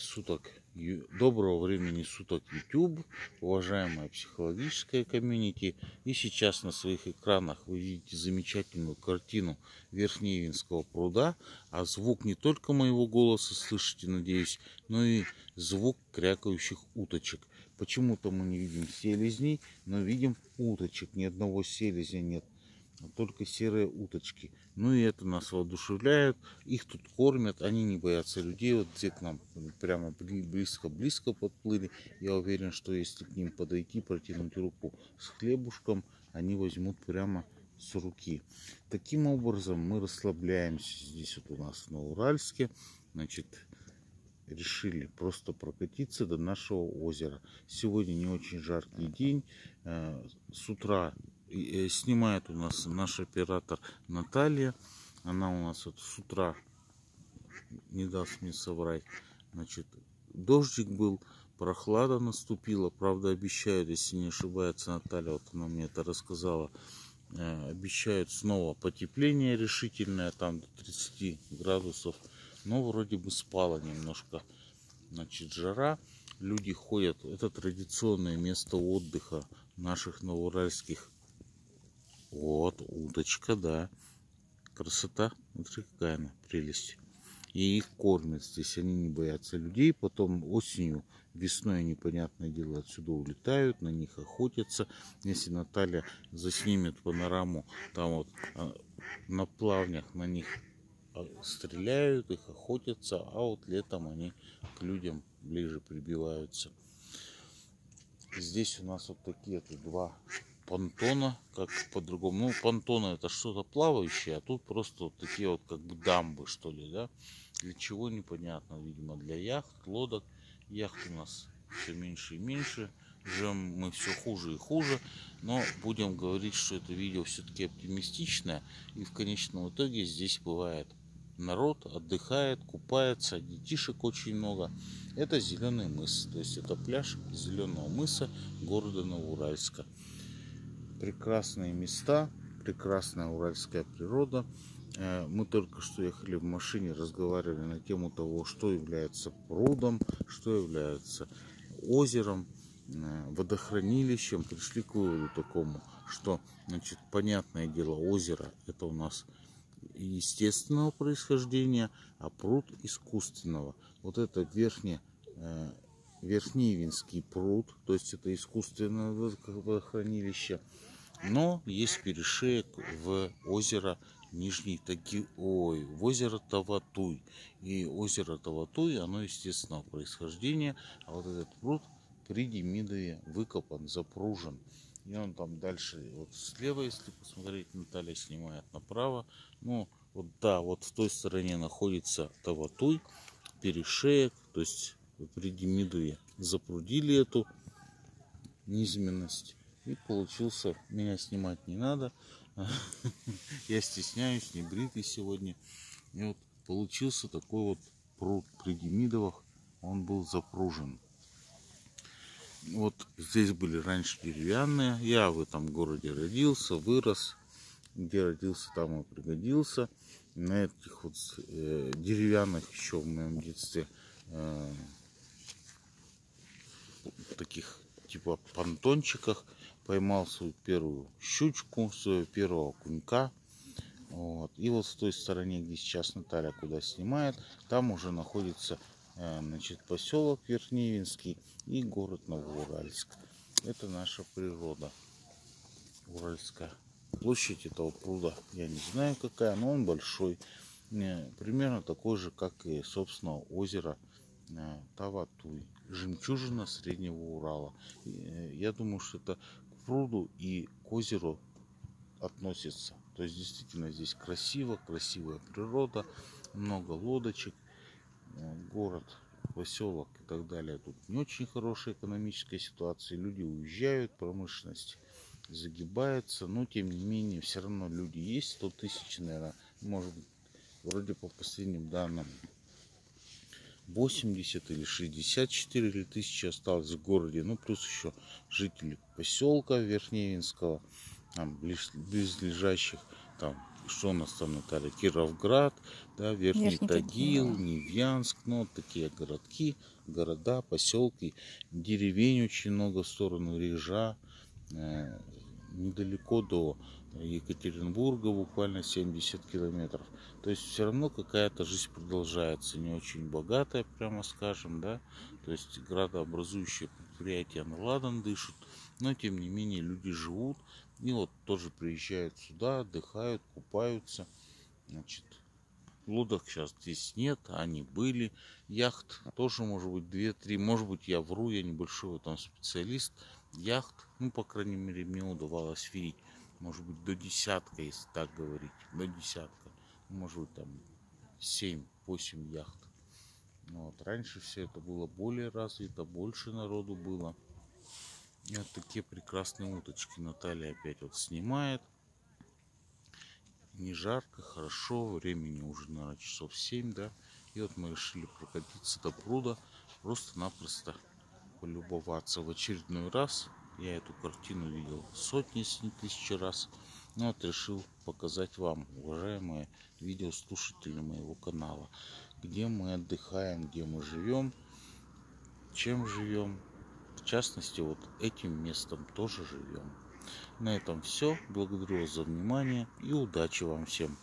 Суток. Доброго времени суток, YouTube, уважаемая психологическая комьюнити. И сейчас на своих экранах вы видите замечательную картину Верхневенского пруда. А звук не только моего голоса слышите, надеюсь, но и звук крякающих уточек. Почему-то мы не видим селезней, но видим уточек. Ни одного селезня нет, только серые уточки. Ну и это нас воодушевляет. Их тут кормят, они не боятся людей. Вот те к нам прямо близко-близко подплыли. Я уверен, что если к ним подойти, протянуть руку с хлебушком, они возьмут прямо с руки. Таким образом мы расслабляемся. Здесь вот у нас на Уральске, значит, решили просто прокатиться до нашего озера. Сегодня не очень жаркий день. С утра снимает у нас наш оператор Наталья. Она у нас вот с утра, не даст мне соврать, значит, дождик был, прохлада наступила. Правда, обещают, если не ошибается Наталья, вот она мне это рассказала, обещают снова потепление решительное, там до 30 градусов. Но вроде бы спала немножко, значит, жара. Люди ходят. Это традиционное место отдыха наших новоуральских. Вот уточка, да. Красота. Смотри, какая она, прелесть. И их кормят здесь. Они не боятся людей. Потом осенью, весной, непонятное дело, отсюда улетают. На них охотятся. Если Наталья заснимет панораму, там вот на плавнях на них стреляют, их охотятся. А вот летом они к людям ближе прибиваются. Здесь у нас вот такие вот два понтона, как по-другому. Ну, понтоны — это что-то плавающее, а тут просто вот такие вот как бы дамбы, что ли, да? Для чего, непонятно, видимо, для яхт, лодок. Яхт у нас все меньше и меньше, живем мы все хуже и хуже, но будем говорить, что это видео все-таки оптимистичное, и в конечном итоге здесь бывает народ, отдыхает, купается, детишек очень много. Это Зеленый мыс, то есть это пляж Зеленого мыса города Новоуральска. Прекрасные места, прекрасная уральская природа. Мы только что ехали в машине, разговаривали на тему того, что является прудом, что является озером, водохранилищем. Пришли к выводу такому, что, значит, понятное дело, озеро — это у нас естественного происхождения, а пруд — искусственного. Вот это Верхневенский пруд, то есть это искусственное водохранилище, но есть перешеек в озеро Нижний Тагил, в озеро Таватуй. И озеро Таватуй, оно естественного происхождения, а вот этот пруд при Демидове выкопан, запружен. И он там дальше, вот слева, если посмотреть, Наталья снимает направо. Ну, вот да, вот в той стороне находится Таватуй, перешеек, то есть при Демидове запрудили эту низменность, и получился, меня снимать не надо, я стесняюсь, не бритый сегодня, и вот получился такой вот пруд при Демидовах, он был запружен. Вот здесь были раньше деревянные, я в этом городе родился, вырос, где родился, там и пригодился. На этих вот деревянных еще в моем детстве таких типа понтончиках поймал свою первую щучку, своего первого окунька. Вот. И вот с той стороне, где сейчас Наталья куда снимает, там уже находится, значит, поселок Верхневенский и город Новоуральск. Это наша природа уральская. Площадь этого пруда я не знаю какая, но он большой, примерно такой же, как и собственно озеро Таватуй, жемчужина Среднего Урала. Я думаю, что это к пруду и к озеру относится. То есть действительно здесь красиво, красивая природа, много лодочек, город, поселок и так далее. Тут не очень хорошая экономическая ситуация, люди уезжают, промышленность загибается, но тем не менее все равно люди есть, 100 тысяч, наверное, может быть, вроде по последним данным 80 или 64 тысячи осталось в городе, ну плюс еще жители поселка Верхневенского, там близлежащих, там что у нас там, Наталья? Кировград, да, Верхний Тагил, да. Невьянск, ну, такие городки, города, поселки, деревень очень много в сторону Режа, недалеко до Екатеринбурга, буквально 70 километров. То есть все равно какая-то жизнь продолжается, не очень богатая, прямо скажем, да, то есть градообразующие предприятия на ладан дышат, но тем не менее люди живут. И вот тоже приезжают сюда, отдыхают, купаются. Значит, лодок сейчас здесь нет, они были. Яхт тоже может быть 2-3. Может быть, я вру, я небольшой там специалист. Яхт, ну, по крайней мере, мне удавалось видеть. Может быть, до десятка, если так говорить. До десятка. Может быть, там 7-8 яхт. Вот. Раньше все это было более развито, больше народу было. И вот такие прекрасные уточки Наталья опять вот снимает. Не жарко, хорошо. Времени уже, наверное, часов 7, да. И вот мы решили прокатиться до пруда. Просто-напросто полюбоваться в очередной раз. Я эту картину видел сотни, если не тысячи раз. Но вот решил показать вам, уважаемые видеослушатели моего канала. Где мы отдыхаем, где мы живем, чем живем. В частности, вот этим местом тоже живем. На этом все. Благодарю вас за внимание и удачи вам всем.